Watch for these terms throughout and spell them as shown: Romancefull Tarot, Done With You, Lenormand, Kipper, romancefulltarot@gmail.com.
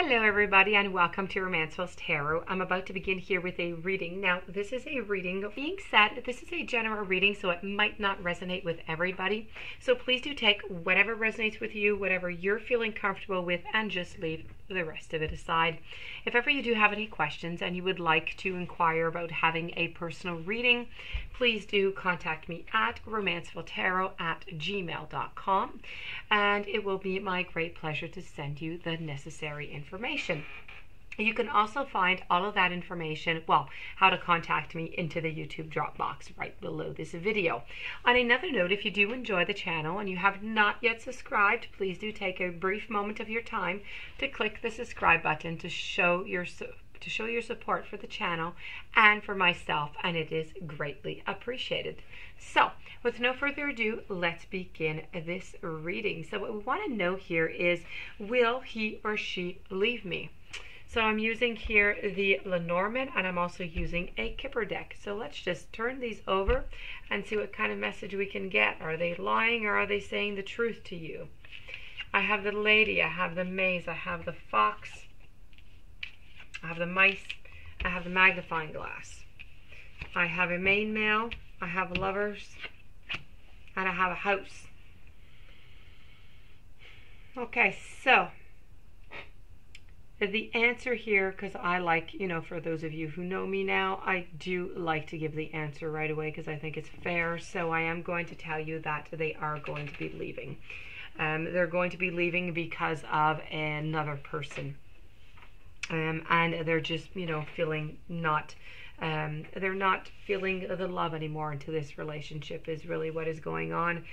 Hello everybody and welcome to Romancefull Tarot. I'm about to begin here with a reading. Now this is a reading. Being said, this is a general reading, so it might not resonate with everybody. So please do take whatever resonates with you, whatever you're feeling comfortable with, and just leave the rest of it aside. If ever you do have any questions and you would like to inquire about having a personal reading, please do contact me at romancefulltarot@gmail.com, and it will be my great pleasure to send you the necessary information. You can also find all of that information, well, how to contact me, into the YouTube drop box right below this video. On another note, if you do enjoy the channel and you have not yet subscribed, please do take a brief moment of your time to click the subscribe button to show your support for the channel and for myself, and it is greatly appreciated. So with no further ado, let's begin this reading. So what we want to know here is, will he or she leave me? So I'm using here the Lenormand, and I'm also using a Kipper deck. So let's just turn these over and see what kind of message we can get. Are they lying, or are they saying the truth to you? I have the Lady, I have the Maze, I have the Fox, I have the Mice, I have the Magnifying Glass, I have a Mainmail, I have Lovers, and I have a House. Okay, so the answer here, because I like, you know, for those of you who know me now, I do like to give the answer right away because I think it's fair. So I am going to tell you that they are going to be leaving. They're going to be leaving because of another person. And they're just, you know, feeling not, they're not feeling the love anymore until this relationship is really what is going on.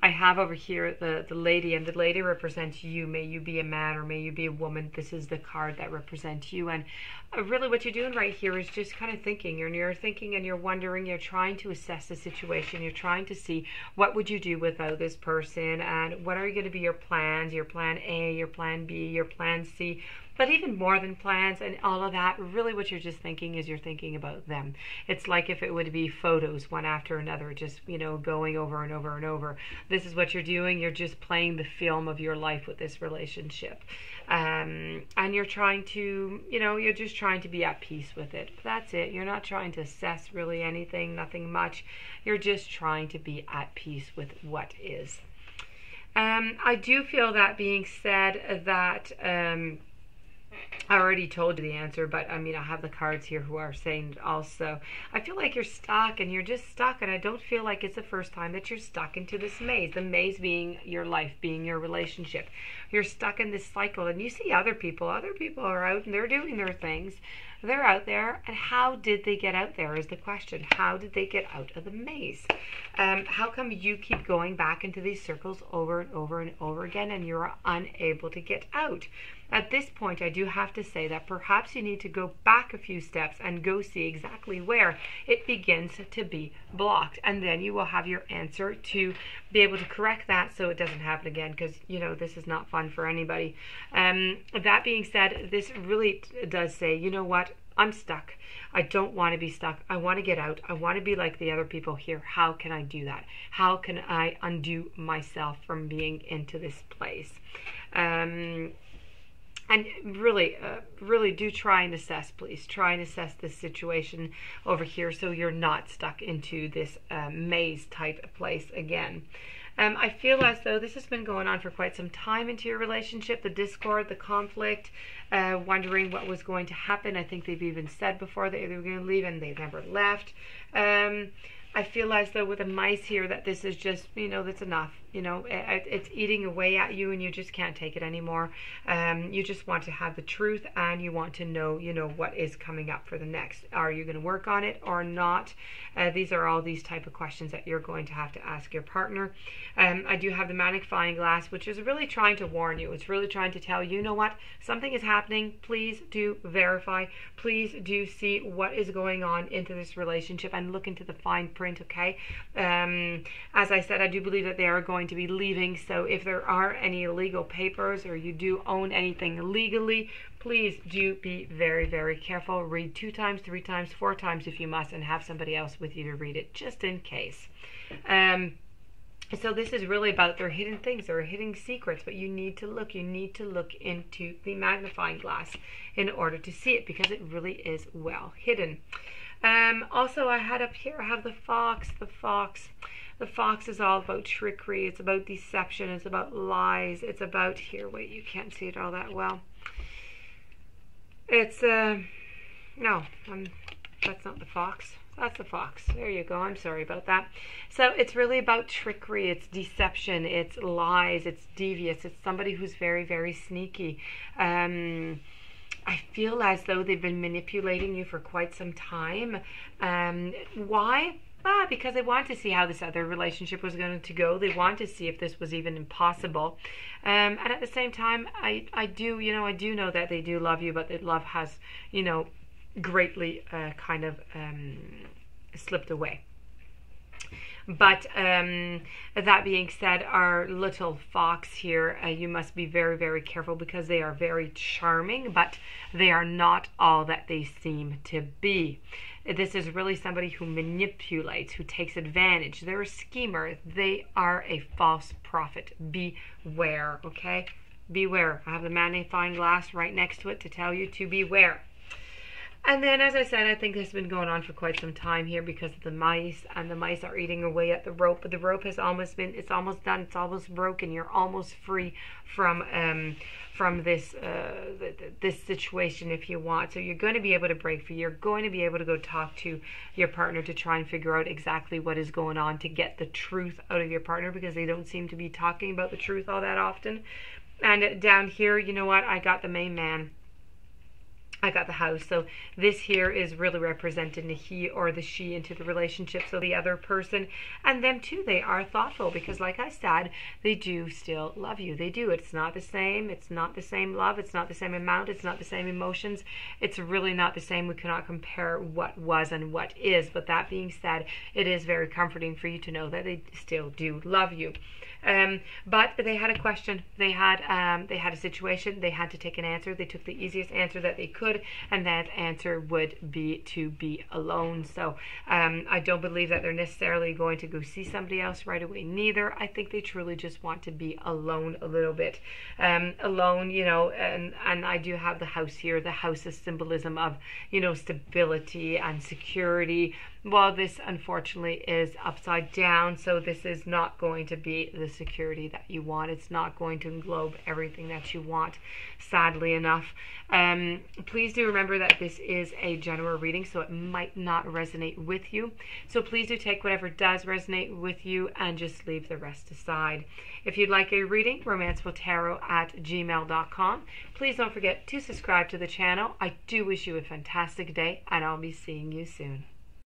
I have over here the Lady, and the Lady represents you. May you be a man or may you be a woman. This is the card that represents you. And really what you're doing right here is just kind of thinking. You're thinking and you're wondering, you're trying to assess the situation. You're trying to see, what would you do without this person? And what are going to be your plans? Your plan A, your plan B, your plan C. But even more than plans and all of that, really what you're just thinking is you're thinking about them. It's like if it would be photos one after another, just, you know, going over and over and over. This is what you're doing. You're just playing the film of your life with this relationship. And you're trying to, you know, you're just trying to be at peace with it. That's it. You're not trying to assess really anything, nothing much. You're just trying to be at peace with what is. I do feel that being said that, I already told you the answer, but I mean, I have the cards here who are saying also, I feel like you're stuck and you're just stuck, and I don't feel like it's the first time that you're stuck into this maze. The maze being your life, being your relationship. You're stuck in this cycle, and you see other people are out and they're doing their things. They're out there, and how did they get out there is the question. How did they get out of the maze? How come you keep going back into these circles over and over and over again, and you're unable to get out? At this point, I do have to say that perhaps you need to go back a few steps and go see exactly where it begins to be blocked, and then you will have your answer to be able to correct that so it doesn't happen again, because, you know, this is not fun for anybody. That being said, this really does say, you know what? I'm stuck. I don't want to be stuck. I want to get out. I want to be like the other people here. How can I do that? How can I undo myself from being into this place? And really, really do try and assess, please. Try and assess this situation over here so you're not stuck into this maze type of place again. I feel as though this has been going on for quite some time into your relationship, the discord, the conflict, wondering what was going to happen. I think they've even said before that they were going to leave and they never left. I feel as though with the Mice here that this is just, you know, that's enough. You know, it's eating away at you and you just can't take it anymore. You just want to have the truth and you want to know, you know, what is coming up for the next. Are you going to work on it or not? These are all these type of questions that you're going to have to ask your partner. I do have the Magnifying Glass, which is really trying to warn you. It's really trying to tell you, you know what, something is happening. Please do verify. Please do see what is going on into this relationship and look into the fine print, okay? As I said, I do believe that they are going to be leaving, so if there are any illegal papers or you do own anything legally, please do be very, very careful. Read 2 times, 3 times, 4 times if you must, and have somebody else with you to read it just in case. So this is really about their hidden things, their hidden secrets, but you need to look into the magnifying glass in order to see it, because it really is well hidden. Also I had up here, I have the fox. The fox is all about trickery, it's about deception, it's about lies, it's about, here, wait, you can't see it all that well. It's, no, that's not the fox. That's the fox. There you go. I'm sorry about that. So it's really about trickery. It's deception. It's lies. It's devious. It's somebody who's very, very sneaky. I feel as though they've been manipulating you for quite some time. Why? Because they want to see how this other relationship was going to go. They want to see if this was even possible. And at the same time, I do know that they do love you, but that love has, you know, greatly kind of slipped away. But that being said, our little fox here, you must be very, very careful, because they are very charming, but they are not all that they seem to be. This is really somebody who manipulates, who takes advantage. They're a schemer. They are a false prophet. Beware, okay? Beware. I have the magnifying glass right next to it to tell you to beware. And then, as I said, I think this has been going on for quite some time here because of the mice, and the mice are eating away at the rope. But the rope has almost been, it's almost done, it's almost broken. You're almost free from this this situation if you want. So you're going to be able to break free. You're going to be able to go talk to your partner to try and figure out exactly what is going on, to get the truth out of your partner, because they don't seem to be talking about the truth all that often. And down here, you know what? I got the main man. I got the house. So this here is really representing the he or the she into the relationship. So the other person and them too, they are thoughtful, because like I said, they do still love you. They do. It's not the same. It's not the same love. It's not the same amount. It's not the same emotions. It's really not the same. We cannot compare what was and what is. But that being said, it is very comforting for you to know that they still do love you. But they had a question. They had a situation. They had to take an answer. They took the easiest answer that they could, and that answer would be to be alone. So I don't believe that they're necessarily going to go see somebody else right away. Neither. I think they truly just want to be alone a little bit, alone. You know, and I do have the house here. The house is symbolism of, you know, stability and security. Well, this unfortunately is upside down, so this is not going to be the security that you want. It's not going to englobe everything that you want, sadly enough. Please do remember that this is a general reading, so it might not resonate with you. So please do take whatever does resonate with you and just leave the rest aside. If you'd like a reading, romancefulltarot@gmail.com. Please don't forget to subscribe to the channel. I do wish you a fantastic day, and I'll be seeing you soon.